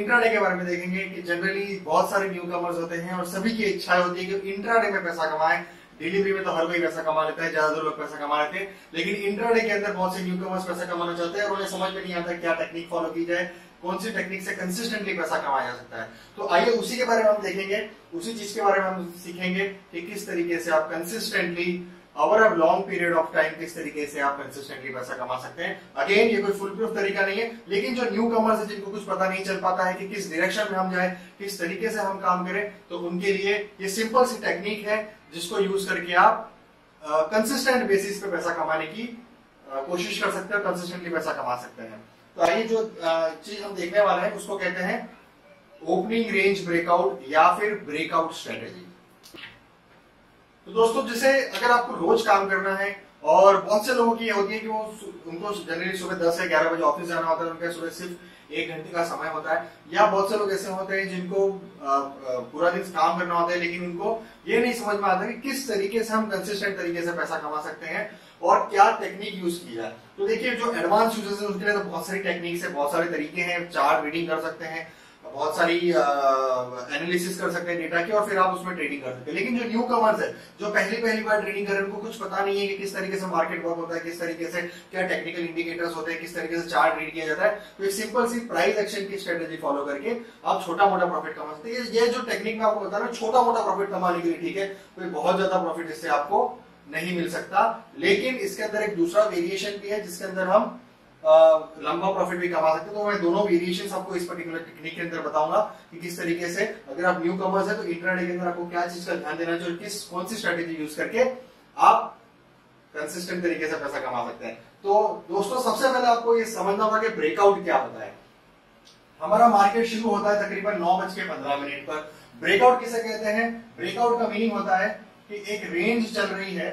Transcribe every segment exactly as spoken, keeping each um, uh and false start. Intraday के बारे में देखेंगे कि जनरली बहुत सारे न्यू कमर्स होते हैं और सभी की इच्छा होती है कि इंट्राडे में पैसा कमाएं। डिलीवरी में तो हर कोई पैसा कमा लेता है, ज्यादातर लोग पैसा कमा लेते हैं, लेकिन इंट्राडे के अंदर बहुत से न्यू कमर्स पैसा कमाना चाहते हैं और उन्हें समझ में नहीं आता क्या टेक्निक फॉलो की जाए, कौन सी टेक्निक से कंसिस्टेंटली पैसा कमाया जा सकता है। तो आइए उसी के बारे में हम देखेंगे, उसी चीज के बारे में हम सीखेंगे कि किस तरीके से आप consistently over a long period of time किस तरीके से आप कंसिस्टेंटली पैसा कमा सकते हैं। अगेन ये कोई फुल प्रूफ तरीका नहीं है, लेकिन जो न्यू कमर्स है जिनको कुछ पता नहीं चल पाता है कि किस डायरेक्शन में हम जाए, किस तरीके से हम काम करें, तो उनके लिए ये सिंपल सी टेक्निक है जिसको यूज करके आप कंसिस्टेंट uh, बेसिस पे पैसा कमाने की uh, कोशिश कर सकते हैं, कंसिस्टेंटली पैसा कमा सकते हैं। तो आइए जो uh, चीज हम देखने वाले हैं उसको कहते हैं ओपनिंग रेंज ब्रेकआउट या फिर ब्रेकआउट स्ट्रेटेजी। तो दोस्तों जैसे अगर आपको रोज काम करना है और बहुत से लोगों की ये होती है कि वो उनको जनरली सुबह दस या ग्यारह बजे ऑफिस जाना होता है, उनका सुबह सिर्फ एक घंटे का समय होता है, या बहुत से लोग ऐसे होते हैं जिनको पूरा दिन काम करना होता है लेकिन उनको ये नहीं समझ में आता कि किस तरीके से हम कंसिस्टेंट तरीके से पैसा कमा सकते हैं और क्या टेक्निक यूज की जाए। तो देखिए जो एडवांस यूजर्स हैं उनके लिए तो बहुत सारी टेक्निक्स है, बहुत सारे तरीके हैं, चार्ट रीडिंग कर सकते हैं, बहुत सारी एनालिसिस कर सकते हैं डेटा की और फिर आप उसमें ट्रेडिंग कर सकते हैं। लेकिन जो न्यू कमर्स है जो पहली पहली बार ट्रेडिंग कर रहे हैं उनको कुछ पता नहीं है कि किस तरीके से मार्केट वर्क होता है, किस तरीके से क्या टेक्निकल इंडिकेटर्स होते हैं, किस तरीके से चार्ट रीड किया जाता है। तो एक सिंपल सी प्राइस एक्शन की स्ट्रेटेजी फॉलो करके आप छोटा मोटा प्रॉफिट कमा सकते हैं। ये जो टेक्निक में आपको बता रहा हूँ छोटा मोटा प्रॉफिट कमाने के लिए ठीक है, कोई बहुत ज्यादा प्रॉफिट इससे आपको नहीं मिल सकता, लेकिन इसके अंदर एक दूसरा वेरिएशन भी है जिसके अंदर हम लंबा प्रॉफिट भी कमा सकते हैं। तो मैं दोनों वेरिएशन आपको इस पर्टिकुलर टेक्निक के अंदर बताऊंगा कि किस तरीके से अगर आप न्यू कमर्स है तो इंट्राडे के अंदर आपको क्या चीज का ध्यान देना चाहिए, किस कौन सी स्ट्रेटेजी यूज करके आप कंसिस्टेंट तरीके से पैसा कमा सकते हैं। तो दोस्तों सबसे पहले आपको ये समझना होगा कि ब्रेकआउट क्या होता है। हमारा मार्केट शुरू होता है तकरीबन नौ बज के पंद्रह मिनट पर। ब्रेकआउट किसे कहते हैं? ब्रेकआउट का मीनिंग होता है कि एक रेंज चल रही है,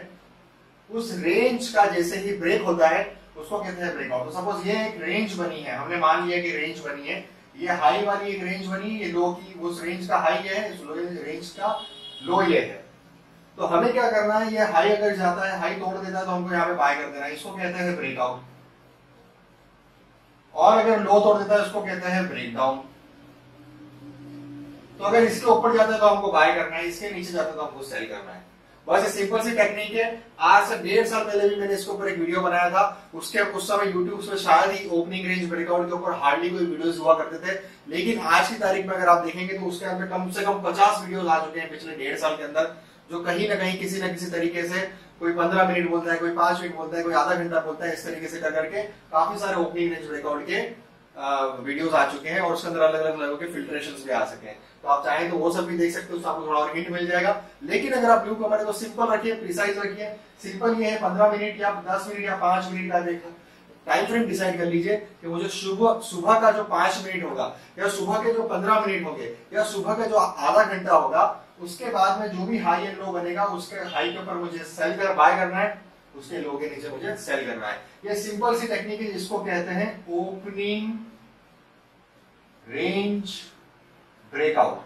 उस रेंज का जैसे ही ब्रेक होता है उसको कहते हैं ब्रेकआउट। तो सपोज ये एक रेंज बनी है, हमने मान लिया कि रेंज बनी है, ये हाई वाली एक रेंज बनी, ये लो की उस रेंज का हाई है, इस रेंज का लो ये है। तो हमें क्या करना है, ये हाई अगर जाता है, हाई तोड़ देता है तो हमको यहाँ पे बाय कर देना है, इसको कहते हैं ब्रेकआउट। और अगर लो तोड़ देता है उसको कहते हैं ब्रेकडाउन। तो अगर इसके ऊपर जाता है तो हमको बाय करना है, इसके नीचे जाता है तो हमको सेल करना है। बस ये सिंपल सी टेक्निक है। आज से डेढ़ साल पहले भी मैंने इसके ऊपर एक वीडियो बनाया था, उसके उस समय यूट्यूब पर शायद ही ओपनिंग रेंज ब्रेकआउट के ऊपर हार्डली कोई वीडियोस हुआ करते थे, लेकिन आज की तारीख में अगर आप देखेंगे तो उसके अंदर कम से कम पचास वीडियोस आ चुके हैं पिछले डेढ़ साल के अंदर, जो कहीं ना कहीं किसी ना किसी तरीके से कोई पंद्रह मिनट बोलता है, कोई पांच मिनट बोलता है, कोई आधा घंटा बोलता है, इस तरीके से कर करके काफी सारे ओपनिंग रेंज ब्रेकआउट के वीडियोस आ चुके हैं और उसके अंदर अलग अलग लोगों के फिल्ट्रेशंस भी आ सके हैं। तो आप चाहें तो वो सब भी देख सकते हो, उससे आपको थोड़ा और हिंट मिल जाएगा। लेकिन अगर आप न्यू कमर तो सिंपल रखिए, प्रिसाइज रखिए। सिंपल ये है पंद्रह मिनट या दस मिनट या पांच मिनट का देखा टाइम फ्रेम डिसाइड कर लीजिए कि वो जो सुबह सुबह का जो पांच मिनट होगा या सुबह के जो पंद्रह मिनट होंगे या सुबह का जो आधा घंटा होगा, उसके बाद में जो भी हाई एंड लो बनेगा उसके हाई के ऊपर मुझे सेल कर बाय करना है, उसके लो के नीचे मुझे सेल करना है। ये सिंपल सी टेक्निक है जिसको कहते हैं ओपनिंग रेंज ब्रेकआउट।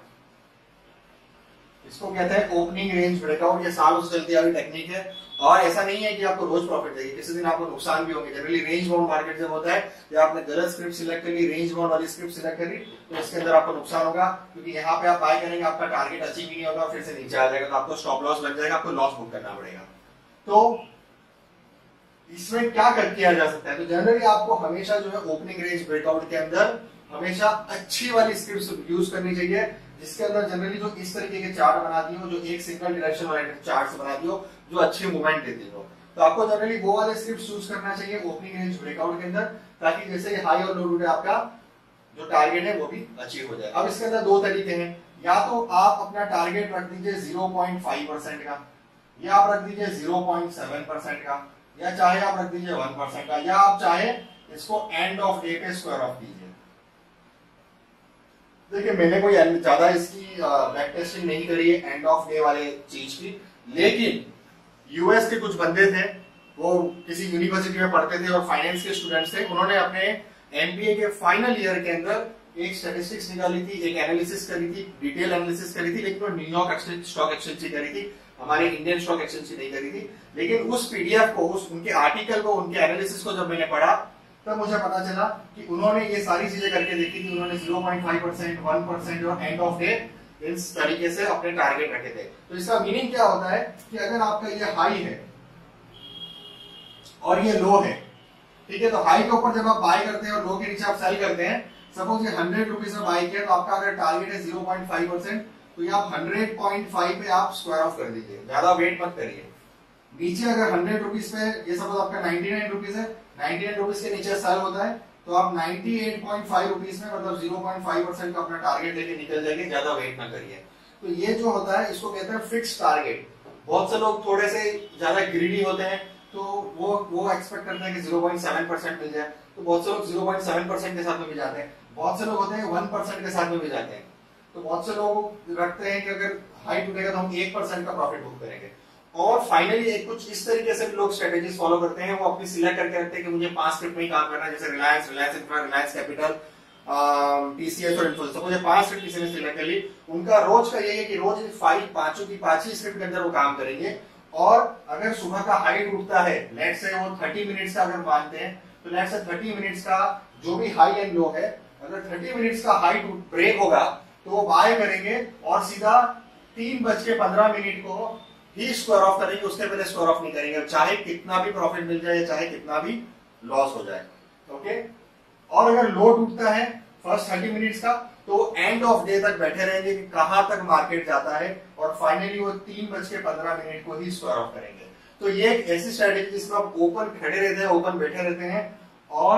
इसको कहते हैं ओपनिंग रेंज ब्रेकआउट। ये सालों से चलती आ रही टेक्निक है और ऐसा नहीं है कि आपको रोज प्रॉफिट देगी, किसी दिन आपको नुकसान भी होंगे। जनरली रेंज बाउंड मार्केट जब होता है या आपने गलत स्क्रिप्ट सिलेक्ट कर ली, रेंज बाउंड वाली स्क्रिप्ट सिलेक्ट कर ली, तो इसके अंदर आपको नुकसान होगा क्योंकि यहाँ पे आप बाय करेंगे, आपका टारगेट अचीव ही नहीं होगा, फिर से नीचे आ जाएगा तो आपको स्टॉप लॉस लग जाएगा, आपको लॉस बुक करना पड़ेगा। तो इसमें क्या कर किया जा सकता है, तो जनरली आपको हमेशा जो है ओपनिंग रेंज ब्रेकआउट के अंदर हमेशा अच्छी वाली स्क्रिप्ट यूज करनी चाहिए जिसके अंदर जनरली जो इस तरीके के चार्ट बनाती हो, जो एक सिंगल डायरेक्शन वाले चार्ट बनाती हो, जो अच्छी मूवमेंट देती हो, तो आपको जनरली वो वाले स्क्रिप्ट यूज करना चाहिए ओपनिंग रेंज ब्रेकआउट के अंदर, ताकि जैसे हाई और लो टूटे आपका जो टारगेट है वो भी अचीव हो जाए। अब इसके अंदर दो तरीके हैं, या तो आप अपना टारगेट रख दीजिए जीरो पॉइंट फाइव परसेंट का, या आप रख दीजिए जीरो पॉइंट सेवन परसेंट का, या चाहे आप रख दीजिए वन परसेंट का, या आप चाहे इसको एंड ऑफ ए पे स्क्वायर ऑफ कीजिए। देखिए मैंने कोई ज्यादा इसकी बैक टेस्टिंग नहीं करी है एंड ऑफ डे वाले चीज की, लेकिन यूएस के कुछ बंदे थे, वो किसी यूनिवर्सिटी में पढ़ते थे और फाइनेंस के स्टूडेंट्स थे। उन्होंने अपने एमबीए के फाइनल ईयर के अंदर एक स्टैटिस्टिक्स निकाली थी, एक एनालिसिस करी थी, डिटेल एनालिसिस करी थी, लेकिन वो न्यूयॉर्क स्टॉक एक्सचेंज से करी थी, हमारे इंडियन स्टॉक एक्सचेंज से नहीं करी थी। लेकिन उस पीडीएफ को, उस उनके आर्टिकल को, उनके एनालिसिस को जब मैंने पढ़ा तब मुझे पता चला कि उन्होंने ये सारी चीजें करके देखी थी। उन्होंने zero point five percent, one percent और एंड ऑफ डे इस तरीके से अपने टारगेट रखे थे। तो इसका मीनिंग क्या होता है कि अगर आपका ये हाई है और ये लो है, ठीक है, तो हाई के ऊपर जब आप बाय करते हैं और लो के नीचे आप सेल करते हैं, सपोज ये हंड्रेड रुपीज में बाय किया तो आपका अगर टारगेट है ज़ीरो पॉइंट फाइव परसेंट, तो ये आप हंड्रेड पॉइंट फाइव पे आप स्क्वायर ऑफ कर दीजिए, ज्यादा वेट मत करिए। नीचे अगर हंड्रेड रुपीज पे, ये सपोज आपका नाइनटी नाइन रुपीज है, नाइनटी नाइन रुपीज के नीचे सेल होता है, तो आप ninety eight point five rupees में, मतलब जीरो पॉइंट फाइव परसेंट का अपना टारगेट लेके निकल जाएंगे, ज्यादा वेट ना करिए। तो ये जो होता है इसको कहते हैं फिक्स टारगेट। बहुत से लोग थोड़े से ज्यादा ग्रीडी होते हैं, तो वो वो एक्सपेक्ट करते हैं कि जीरो पॉइंट सेवन परसेंट मिल जाए, तो बहुत से लोग जीरो पॉइंट सेवन परसेंट के साथ में भी जाते हैं, बहुत से लोग होते हैं वन परसेंट के साथ में भी जाते हैं। तो बहुत से लोग रखते हैं कि अगर हाई टूटेगा तो हम एक परसेंट का प्रॉफिट बुक करेंगे, और फाइनली कुछ इस तरीके से लोग स्ट्रेटेजीज फॉलो करते हैं। वो अपनी सिलेक्ट करके रखते हैं कि मुझे पांच स्क्रिप्ट में ही काम करना है, जैसे Reliance, Reliance infra, Reliance capital, TCS और इन्फोसिस। मुझे पांच स्क्रिप्ट किसी ने सिलेक्ट कर ली, उनका रोज का यही है कि रोज फाइव पांचों की पांच ही स्क्रिप्ट के अंदर वो काम करेंगे। और अगर सुबह का हाई टूटता है, लेट से वो थर्टी मिनट्स का अगर मानते हैं, तो लेट से थर्टी मिनट्स का जो भी हाई एंड लो है, अगर थर्टी मिनट्स का हाई ब्रेक होगा तो वो बाय करेंगे और सीधा तीन बज के पंद्रह मिनट को ही स्क्वायर ऑफ करेंगे, उसके पहले स्क्वायर ऑफ नहीं करेंगे, चाहे कितना भी प्रॉफिट मिल जाए, चाहे कितना भी लॉस हो जाए। ओके, और अगर लो टूटता है फर्स्ट थर्टी मिनट्स का, तो एंड ऑफ डे तक बैठे रहेंगे कि कहां तक मार्केट जाता है, और फाइनली वो तीन बज के पंद्रह मिनट को ही स्क्वायर ऑफ करेंगे। तो ये एक ऐसी स्ट्रेटेजी जिसमें आप ओपन खड़े रहते हैं, ओपन बैठे रहते हैं, और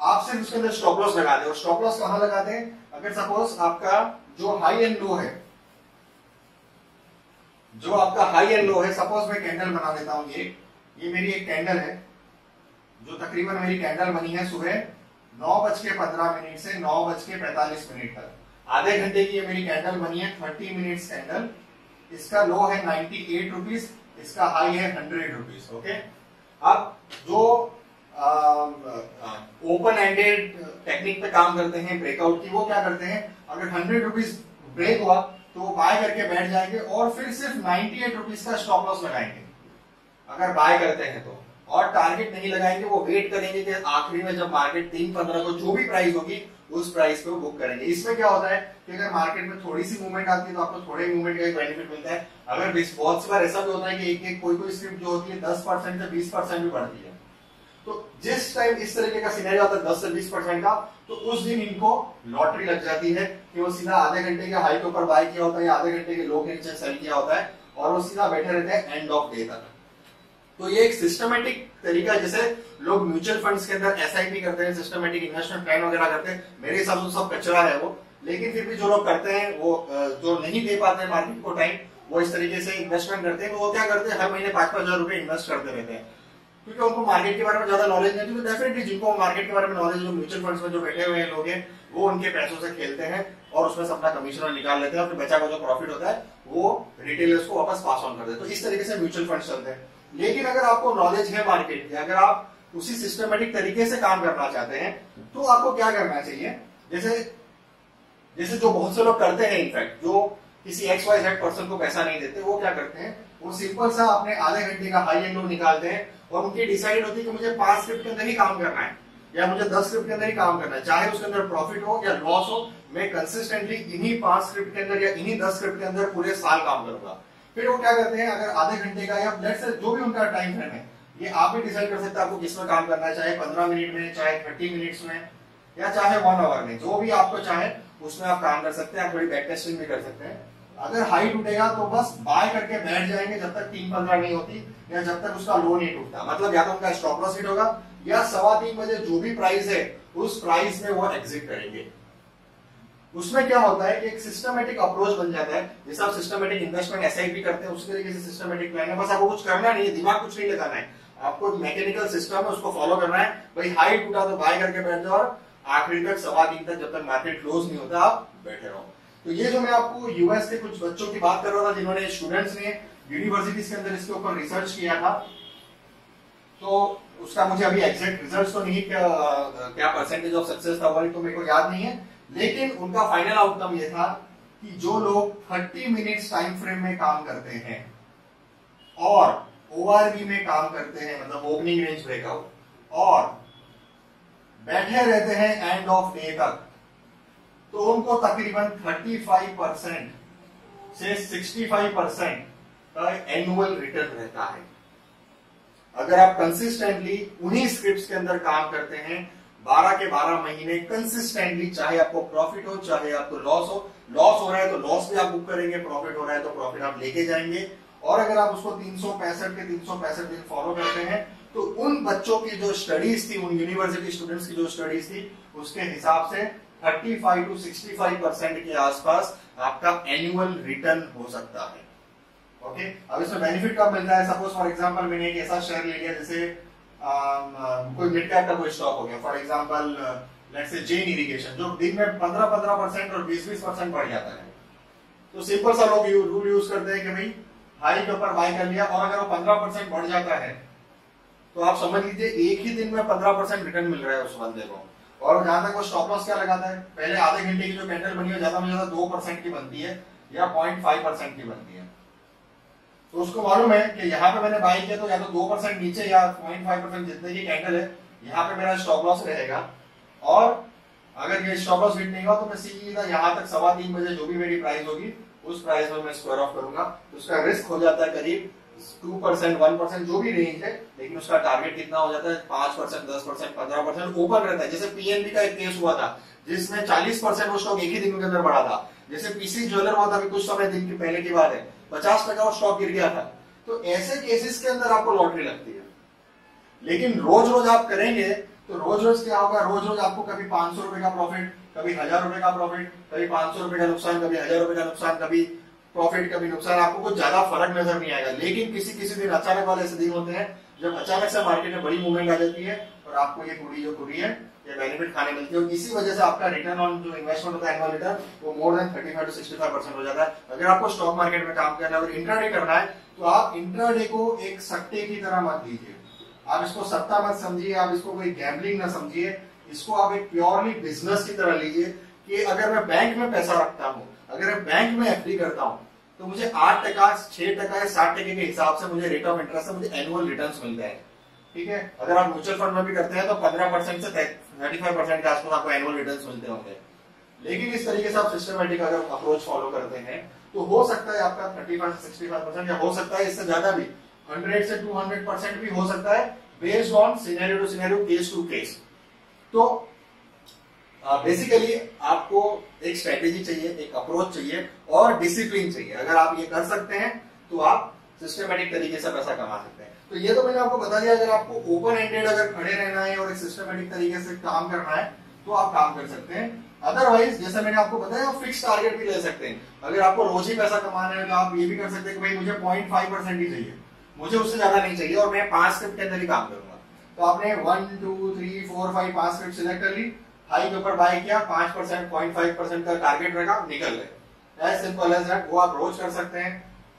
आप सिर्फ उसके अंदर स्टॉप लॉस लगाते हैं। और स्टॉप लॉस कहां लगाते हैं? अगर सपोज आपका जो हाई एंड लो है, जो आपका हाई एंड लो है, सपोज मैं कैंडल बना देता हूं, ये ये मेरी एक कैंडल है जो तकरीबन मेरी कैंडल बनी है सुबह नौ बज के पंद्रह मिनट से नौ बज के पैंतालीस मिनट तक, आधे घंटे की ये मेरी कैंडल बनी है, थर्टी मिनट्स कैंडल। इसका लो है नाइनटी एट रुपीज, इसका हाई है हंड्रेड रुपीज। ओके, अब जो ओपन एंडेड टेक्निक पे काम करते हैं ब्रेकआउट की, वो क्या करते हैं, अगर हंड्रेड रुपीज ब्रेक हुआ तो वो बाय करके बैठ जाएंगे और फिर सिर्फ नाइनटी एट रुपीज का स्टॉप लॉस लगाएंगे अगर बाय करते हैं तो, और टारगेट नहीं लगाएंगे। वो वेट करेंगे कि आखिरी में जब मार्केट तीन पंद्रह को जो भी प्राइस होगी उस प्राइस पे वो बुक करेंगे। इसमें क्या होता है कि अगर मार्केट में थोड़ी सी मूवमेंट आती है तो आपको थोड़े मूवमेंट का बेनिफिट मिलता है। अगर बहुत सी बार ऐसा भी होता है कि एक एक कोई कोई स्क्रिप्ट जो होती है दस परसेंट से बीस परसेंट भी बढ़ती है, तो जिस टाइम इस तरीके का सिनेरियो आता है दस से बीस परसेंट का, तो उस दिन इनको लॉटरी लग जाती है कि वो सीधा आधे घंटे के हाई के ऊपर बाय किया होता है या आधे घंटे के लो के नीचे सेल किया होता है, और वो सीधा बैठे रहते हैं एंड ऑफ डे तक। तो ये एक सिस्टमेटिक तरीका, जैसे लोग म्यूचुअल फंड्स के अंदर एसआईपी करते हैं, सिस्टमेटिक इन्वेस्टमेंट प्लान वगैरह करते हैं, मेरे हिसाब से सब कचरा है वो, लेकिन फिर भी जो लोग करते हैं, वो जो नहीं दे पाते हैं मार्केट को टाइम, वो इस तरीके से इन्वेस्टमेंट करते हैं। वो क्या करते हैं, हर महीने पांच पांच हजार रुपए इन्वेस्ट करते रहते हैं, क्योंकि उनको मार्केट के बारे में ज्यादा नॉलेज नहीं है। तो डेफिनेटली जिनको मार्केट के बारे में नॉलेज, जो म्यूचुअल फंड्स में जो बैठे हुए हैं लोग हैं, वो उनके पैसों से खेलते हैं और उसमें से अपना कमीशन निकाल लेते हैं, और फिर बचा हुआ जो प्रॉफिट होता है वो रिटेलर्स को वापस पास ऑन करते हैं। तो इस तरीके से म्यूचुअल फंड्स चलते हैं। लेकिन अगर आपको नॉलेज है मार्केट की, अगर आप उसी सिस्टमेटिक तरीके से काम करना चाहते हैं, तो आपको क्या करना चाहिए, जैसे जैसे जो बहुत से लोग करते हैं, इनफैक्ट जो किसी एक्स वाई जेड पर्सन को पैसा नहीं देते, वो क्या करते हैं, वो सिंपल सा अपने आधे घंटे का हाई एंड लो निकालते हैं, और उनकी डिसाइड होती है कि मुझे पांच स्क्रिप्ट के अंदर ही काम करना है या मुझे दस स्क्रिप्ट के अंदर ही काम करना है, चाहे उसके अंदर प्रॉफिट हो या लॉस हो, मैं कंसिस्टेंटली इन्हीं पांच स्क्रिप्ट के अंदर या इन्हीं दस स्क्रिप्ट के अंदर पूरे साल काम करूंगा। फिर वो क्या करते हैं, अगर आधे घंटे का या लेट्स से जो भी उनका टाइम फ्रेम है, ये आप ही डिसाइड कर सकते हैं आपको किसमें काम करना है, चाहे पंद्रह मिनट में, चाहे थर्टी मिनट्स में, या चाहे वन आवर में, जो भी आपको चाहे उसमें आप काम कर सकते हैं। आप थोड़ी बैक टेस्टिंग भी कर सकते हैं। अगर हाई टूटेगा तो बस बाय करके बैठ जाएंगे जब तक तीन पंद्रह नहीं होती या जब तक उसका लो नहीं टूटता, मतलब या तो उनका स्टॉप लॉस हिट होगा या सवा तीन बजे जो भी प्राइस है उस प्राइस में वो एग्जिट करेंगे। उसमें क्या होता है कि एक सिस्टमेटिक अप्रोच बन जाता है, जैसे आप सिस्टमेटिक इन्वेस्टमेंट एसआईपी करते हैं उसी तरीके से सिस्टमेटिक प्लान है। बस आपको कुछ करना नहीं है, दिमाग कुछ नहीं लगाना है, आपको मैकेनिकल सिस्टम है उसको फॉलो करना है भाई। हाई टूटा तो बाय करके बैठ जाओ और आखिरी तक सवा दिन तक जब तक मार्केट क्लोज नहीं होता आप बैठे रहो। तो ये जो मैं आपको यूएस के कुछ बच्चों की बात कर रहा था जिन्होंने स्टूडेंट्स ने यूनिवर्सिटीज के अंदर इसके ऊपर रिसर्च किया था, तो उसका मुझे अभी एग्जैक्ट रिजल्ट तो नहीं क्या परसेंटेज ऑफ सक्सेस था वो तो मेरे को याद नहीं है, लेकिन उनका फाइनल आउटकम ये था कि जो लोग तीस मिनट्स टाइम फ्रेम में काम करते हैं और ओआरबी में काम करते हैं मतलब ओपनिंग रेंज ब्रेकआउट और बैठे रहते हैं एंड ऑफ डे तक, तो उनको तकरीबन पैंतीस परसेंट से पैंसठ परसेंट का एनुअल रिटर्न रहता है। अगर आप कंसिस्टेंटली उन्हीं स्क्रिप्ट्स के अंदर काम करते हैं बारह के बारह महीने कंसिस्टेंटली, चाहे आपको प्रॉफिट हो चाहे आपको लॉस हो, लॉस हो रहा है तो लॉस भी आप बुक करेंगे, प्रॉफिट हो रहा है तो प्रॉफिट आप लेके जाएंगे। और अगर आप उसको तीन सौ पैंसठ के तीन सौ पैंसठ दिन फॉलो करते हैं तो उन बच्चों की जो स्टडीज थी, उन यूनिवर्सिटी स्टूडेंट्स की जो स्टडीज थी उसके हिसाब से thirty five to sixty five percent के आसपास आपका एनुअल रिटर्न हो सकता है। Okay okay? अब इसमें बेनिफिट कब मिलता है? सपोज फॉर एग्जांपल मैंने एक ऐसा शेयर ले लिया जैसे आ, कोई मिड कैप का कोई स्टॉक हो गया, for example let's say gen irrigation, जो दिन में पंद्रह पंद्रह परसेंट और बीस बीस परसेंट बढ़ जाता है। तो सिंपल सा लोग रूल यूज करते हैं कि भाई हाई के ऊपर बाय कर लिया और अगर वो पंद्रह परसेंट बढ़ जाता है तो आप समझ लीजिए एक ही दिन में पंद्रह परसेंट रिटर्न मिल रहा है उस बंदे को। और जहां तक वो स्टॉप लॉस क्या लगाता है, पहले आधे घंटे की जो कैंडल बनी है ज्यादा में ज्यादा दो परसेंट की बनती है या पॉइंट फाइव परसेंट की बनती है, तो उसको मालूम है कि यहाँ पे मैंने बाय किया तो या तो दो परसेंट नीचे या पॉइंट फाइव परसेंट जितने की कैंडल है यहाँ पे मेरा स्टॉप लॉस रहेगा। और अगर ये स्टॉप लॉस हिट नहीं हुआ तो मैं सीधा यहाँ तक सवा तीन बजे जो भी मेरी प्राइस होगी उस प्राइस में मैं स्क्वायर ऑफ करूंगा। तो उसका रिस्क हो जाता है करीब टू परसेंट वन परसेंट जो भी रेंज है, लेकिन उसका टारगेट कितना हो जाता है पांच परसेंट दस परसेंट पंद्रह परसेंट ओपन रहता है। जैसे पीएनबी का एक केस हुआ था जिसमें चालीस परसेंट वो स्टॉक एक ही दिन के अंदर बढ़ा था। जैसे पीसी ज्वेलर हुआ था कुछ समय दिन के पहले की बात है, पचास टका वो स्टॉक गिर गया था। तो ऐसे केसेस के अंदर आपको लॉटरी लगती है, लेकिन रोज रोज आप करेंगे तो रोज रोज क्या होगा, रोज रोज आपको कभी पांच सौ रुपए का प्रॉफिट, कभी हजार रुपए का प्रॉफिट, कभी पांच सौ रुपए का नुकसान, कभी हजार रुपए का नुकसान, कभी प्रॉफिट कभी नुकसान, आपको कुछ ज्यादा फर्क नजर नहीं आएगा। लेकिन किसी किसी दिन अचानक वाले ऐसे दिन होते हैं जब अचानक से मार्केट में बड़ी मूवमेंट आ जाती है और आपको ये पूरी जो पूरी है ये बेनिफिट खाने मिलती है। इसी वजह से आपका रिटर्न ऑन जो इन्वेस्टमेंट होता है एनुअल रिटर्न वो मोर देन पैंतीस टू पैंसठ परसेंट हो जाता है। अगर आपको स्टॉक मार्केट में काम करना है और इंट्राडे करना है तो आप इंट्राडे को एक सट्टे की तरह मत लीजिए, आप इसको सट्टा मत समझिए, आप इसको कोई गैम्बलिंग ना समझिए, इसको आप एक प्योरली बिजनेस की तरह लीजिए कि अगर मैं बैंक में पैसा रखता हूँ, अगर मैं बैंक में एफडी करता हूँ तो मुझे आठ टका छह टका सात टके के हिसाब से मुझे रेट ऑफ इंटरेस्ट से मुझे एनुअल रिटर्न मिलते हैं। ठीक है, अगर आप म्यूचुअल फंड में भी करते हैं तो पंद्रह परसेंट से पैंतीस परसेंट के आसपास आपको एनुअल रिटर्न्स मिलते होंगे। लेकिन इस तरीके से आप सिस्टमैटिक अगर अप्रोच फॉलो करते हैं तो हो सकता है आपका पैंतीस से पैंसठ परसेंट या हो सकता है इससे ज्यादा भी सौ से दो सौ परसेंट भी हो सकता है, based on scenario to scenario, case to case. तो बेसिकली आपको एक स्ट्रेटेजी चाहिए, एक अप्रोच चाहिए और डिसिप्लिन चाहिए। अगर आप ये कर सकते हैं तो आप सिस्टमैटिक तरीके से पैसा कमा सकते हैं। तो ये तो मैंने आपको बता दिया, अगर आपको ओपन एंडेड अगर खड़े रहना है और एक सिस्टमैटिक तरीके से काम करना है तो आप काम कर सकते हैं। अदरवाइज जैसे मैंने आपको बताया आप फिक्स टारगेट भी ले सकते हैं। अगर आपको रोज ही पैसा कमाना है तो आप ये भी कर सकते हैं कि भाई मुझे पॉइंट फाइव परसेंट ही चाहिए, मुझे उससे ज्यादा नहीं चाहिए और मैं पांच स्क्रिप्ट के अंदर ही काम करूंगा। तो आपने one two three four five पांच स्क्रिप्ट सिलेक्ट कर ली, हाई के ऊपर बाय किया, पांच परसेंट पॉइंट फाइव परसेंट का टारगेट रखा, निकल गए। As simple as that. वो आप रोज कर सकते हैं।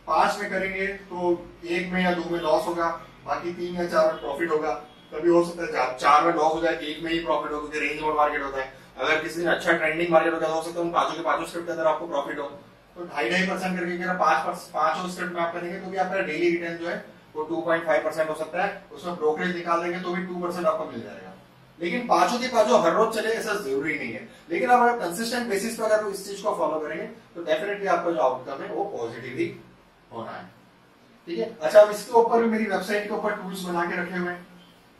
पांच में करेंगे तो एक में या दो में लॉस होगा, बाकी तीन या चार में प्रॉफिट होगा, कभी हो सकता है चार में लॉस हो जाए एक में ही प्रॉफिट हो क्योंकि रेंज मोड मार्केट होता है। अगर किसी दिन अच्छा ट्रेंडिंग मार्केट होगा तो हो सकता है पांचों के पांचों स्क्रिप्ट के अंदर आपको प्रॉफिट हो, तो ढाई ढाई परसेंट करके पांच पांचों स्क्रिप्ट में आप करेंगे तो भी आपका डेली रिटर्न जो है वो टू पॉइंट फाइव परसेंट हो सकता है। उसमें ब्रोकरेज निकाल देंगे तो भी टू परसेंट आपको मिल जाएगा। लेकिन पांचों के पांचों हर रोज चले ऐसा जरूरी नहीं है, लेकिन आप अगर कंसिस्टेंट बेसिस पर अगर इस चीज को फॉलो करेंगे तो डेफिनेटली आपका जो आउटकम है वो पॉजिटिवली होना है। ठीक है। अच्छा, अब इसके ऊपर भी मेरी वेबसाइट के ऊपर टूल्स बना के रखे हुए हैं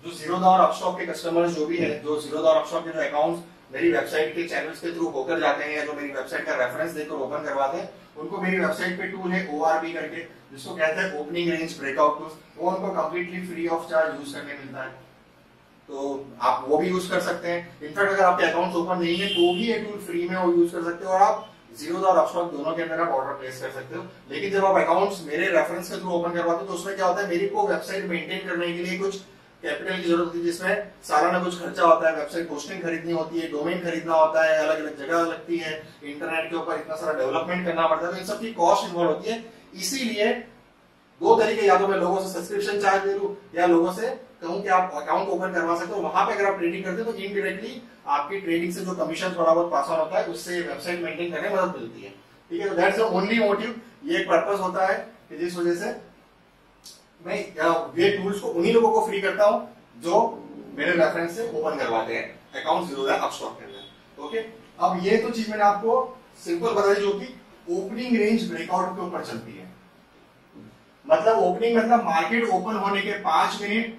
जो जीरोधा और अपस्टॉक के कस्टमर्स जो भी है, जो जीरोधा और अपस्टॉक के जो अकाउंट्स मेरी वेबसाइट के चैनल्स के थ्रू होकर जाते हैं या जो मेरी वेबसाइट का रेफरेंस देकर ओपन करवाते हैं, उनको मेरी वेबसाइट पे टूल है ओआरबी करके जिसको कहते हैं ओपनिंग रेंज ब्रेकआउट टूल्स, वो उनको completely free of charge use करके मिलता है, तो आप वो भी यूज कर सकते हैं। इनफैक्ट अगर आपके अकाउंट ओपन नहीं है तो भी ये टूल फ्री में वो यूज कर सकते हो और आप जीरोधा और अपस्टॉक दोनों के अंदर आप ऑर्डर प्लेस कर सकते हो। लेकिन जब आप अकाउंट्स मेरे रेफरेंस के थ्रू ओपन करवाते हो तो उसमें क्या होता है, मेरी को वेबसाइट मेंटेन करने के लिए कुछ कैपिटल की जरूरत होती है, जिसमें सारा ना कुछ खर्चा होता है। वेबसाइट होस्टिंग खरीदनी होती है, डोमेन खरीदना होता है, अलग अलग जगह लगती है, इंटरनेट के ऊपर इतना सारा डेवलपमेंट करना पड़ता है, तो इन सब की कॉस्ट इन्वॉल्व होती है। इसीलिए दो तरीके, या तो मैं लोगों से सब्सक्रिप्शन चार्ज ले लूं या लोगों से कहूं कि आप अकाउंट ओपन करवा सकते हो। वहां पे अगर आप ट्रेडिंग करते हो तो इनडायरेक्टली आपकी ट्रेडिंग से जो कमीशन थोड़ा बहुत पास ऑन होता है उससे वेबसाइट मेंटेन करने में मदद मिलती है। ठीक है, तो दैट्स द ओनली मोटिव, ये एक पर्पस होता है कि जिस वजह से मैं ये टूल्स को उन्हीं लोगों को फ्री करता हूँ जो मेरे रेफरेंस से ओपन करवाते हैं अकाउंट जीरोधा अपस्टॉक के अंदर। ओके, अब ये तो चीज मैंने आपको सिंपल बता दी जो की ओपनिंग रेंज ब्रेकआउट के ऊपर चलती है। मतलब ओपनिंग मतलब मार्केट ओपन होने के पांच मिनट,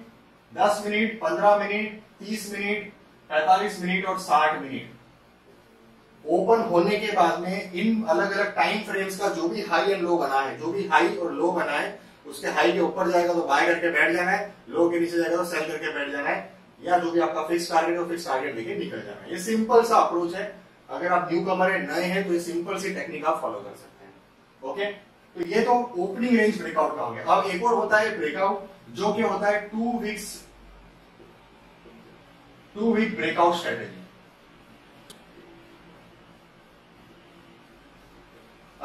दस मिनट, पंद्रह मिनट, तीस मिनट, पैंतालीस मिनट और साठ मिनट ओपन होने के बाद में इन अलग अलग टाइम फ्रेम्स का जो भी हाई एंड लो बना है, जो भी हाई और लो बना है उसके हाई के ऊपर जाएगा तो बाय करके बैठ जाना है, लो के नीचे जाएगा तो सेल करके बैठ जाना है, या जो भी आपका फिक्स टारगेट हो फिक्स टारगेट लेके निकल जाना है। ये सिंपल सा अप्रोच है। अगर आप न्यू कमर है, नए हैं तो ये सिंपल सी टेक्निक आप फॉलो कर सकते हैं। ओके, तो ये तो ओपनिंग रेंज ब्रेकआउट का हो गया। अब एक और होता है ब्रेकआउट जो क्या होता है, two weeks two week breakout strategy.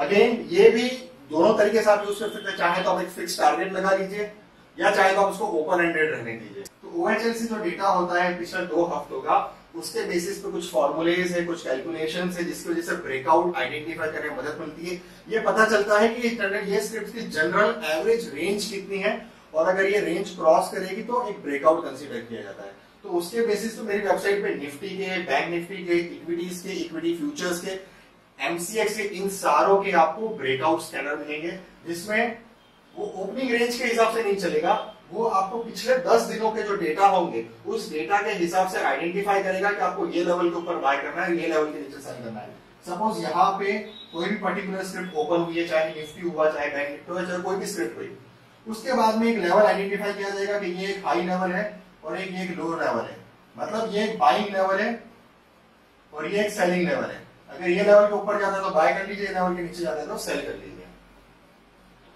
Again ये भी दोनों तरीके से आप यूज कर सकते हैं, चाहे तो आप एक फिक्स टारगेट लगा लीजिए या चाहे तो आप उसको ओपन एंडेड रहने दीजिए। तो ओएचएल से जो डेटा होता है पिछले दो हफ्तों का, उसके बेसिस पे कुछ फॉर्मूलेज है, कुछ कैलकुलेशन है, जिसकी वजह से ब्रेकआउट आइडेंटिफाई करने में मदद मिलती है। ये पता चलता है कि इंटरनेट ये स्क्रिप्ट की जनरल एवरेज रेंज कितनी है और अगर ये रेंज क्रॉस करेगी तो एक ब्रेकआउट कंसीडर किया जाता है। तो उसके बेसिस पे मेरी वेबसाइट पे निफ्टी के, बैंक निफ्टी के, इक्विटीज के, इक्विटी फ्यूचर्स के, एमसीएक्स के, इन सारों के आपको ब्रेकआउट स्कैनर मिलेंगे, जिसमें वो ओपनिंग रेंज के हिसाब से नहीं चलेगा, वो आपको पिछले दस दिनों के जो डेटा होंगे उस डेटा के हिसाब से आइडेंटिफाई करेगा कि आपको ये लेवल के ऊपर बाय करना है, ये लेवल के नीचे सेल करना है। सपोज यहाँ पे कोई भी पर्टिकुलर स्क्रिप्ट ओपन हुई है, चाहे निफ्टी हुआ, चाहे बैंक निफ्टी हुआ, चाहे कोई भी स्क्रिप्ट हुई, उसके बाद में एक लेवल आइडेंटिफाई किया जाएगा कि ये एक हाई लेवल है और एक ये एक लो लेवल है। मतलब ये एक बाइंग लेवल है और ये एक सेलिंग लेवल है। अगर ये लेवल के ऊपर जाता है तो बाय कर लीजिए, लेवल के नीचे जाता है तो सेल कर लीजिए।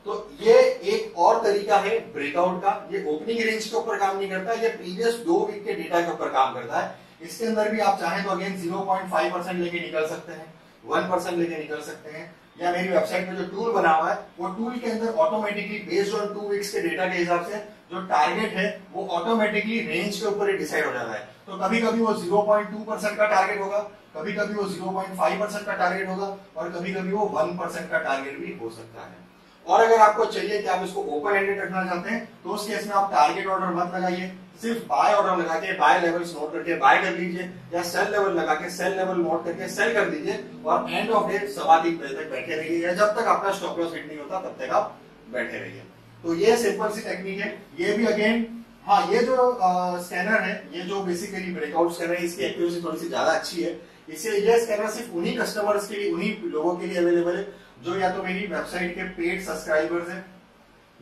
तो ये एक और तरीका है ब्रेकआउट का। ये ओपनिंग रेंज के ऊपर काम नहीं करता, ये प्रीवियस दो वीक के डेटा के ऊपर काम करता है। इसके अंदर भी आप चाहें तो again zero point five percent लेके निकल सकते हैं, वन परसेंट लेके निकल सकते हैं, या मेरी वेबसाइट में जो टूल बना हुआ है वो टूल के अंदर automatically based on two weeks के डेटा के हिसाब से जो टारगेट है वो ऑटोमेटिकली रेंज के ऊपर डिसाइड हो जाता है। तो कभी कभी वो ज़ीरो पॉइंट टू परसेंट का टारगेट होगा, कभी कभी वो ज़ीरो पॉइंट फाइव परसेंट का टारगेट होगा और कभी कभी वो वन परसेंट का टारगेट भी हो सकता है। और अगर आपको चाहिए कि आप इसको ओपन एंडेड रखना चाहते हैं तो उस केस में आप टारगेट ऑर्डर मत लगाइए, सिर्फ बाय ऑर्डर लगा के बाय लेवल्स नोट करके बाय कर लीजिए, या सेल लेवल लगा के सेल लेवल नोट करके सेल कर दीजिए और एंड ऑफ डे सवा तीन बजे तक बैठे रहिए, या जब तक आपका स्टॉप लॉस हिट नहीं होता तब तक आप बैठे रहिए। तो ये सिंपल सी टेक्निक है। ये भी अगेन, हाँ, ये जो स्कैनर है, ये जो बेसिकली ब्रेकआउट स्कैनर है, इसकी एक्यूरेसी थोड़ी सी ज्यादा अच्छी है, इसलिए ये स्कैनर सिर्फ उन्हीं कस्टमर्स के लिए, उन्हीं लोगों के लिए अवेलेबल है जो या तो मेरी वेबसाइट के पेड सब्सक्राइबर्स हैं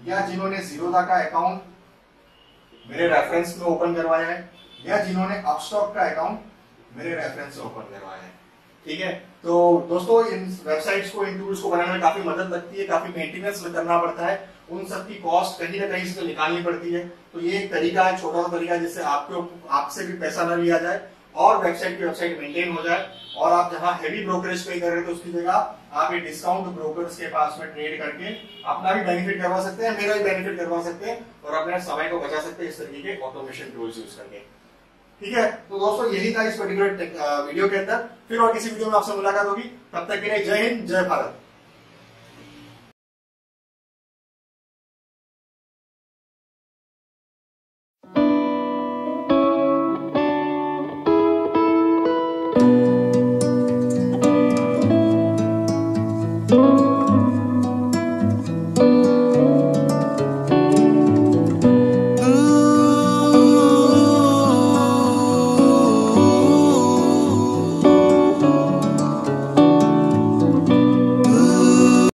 या जिन्होंने जीरोधा का अकाउंट मेरे रेफरेंस में ओपन करवाया है या जिन्होंने अपस्टॉक का अकाउंट मेरे रेफरेंस से ओपन करवाया है। ठीक है, तो दोस्तों इन वेबसाइट्स को, इन टूल्स को बनाने में काफी मदद लगती है, काफी मेंटेनेंस करना पड़ता है, उन सब की कॉस्ट कहीं ना कहीं से निकालनी पड़ती है। तो ये एक तरीका है, छोटा सा तरीका, जिससे आपके आपसे भी पैसा न लिया जाए और वेबसाइट की वेबसाइट मेंटेन हो जाए और आप जहां हैवी ब्रोकरेज पे कर रहे थे उसकी जगह आप ये डिस्काउंट ब्रोकर्स के पास में ट्रेड करके अपना भी बेनिफिट करवा सकते हैं, मेरा भी बेनिफिट करवा सकते हैं और अपने समय को बचा सकते हैं इस तरीके के ऑटोमेशन टूल्स यूज करके। ठीक है, तो दोस्तों यही था इस पर्टिकुलर वीडियो के अंदर। फिर और किसी वीडियो में आपसे मुलाकात होगी, तब तक के लिए जय हिंद, जय भारत।